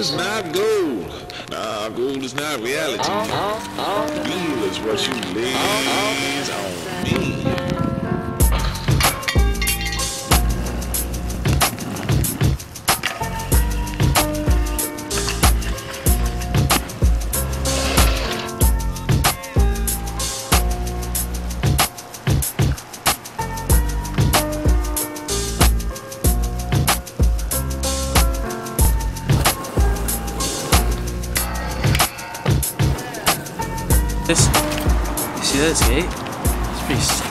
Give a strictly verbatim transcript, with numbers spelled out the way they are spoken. is not gold. Nah, gold is not reality. Real is what you lays on me. This, you see that gate? It's pretty sick.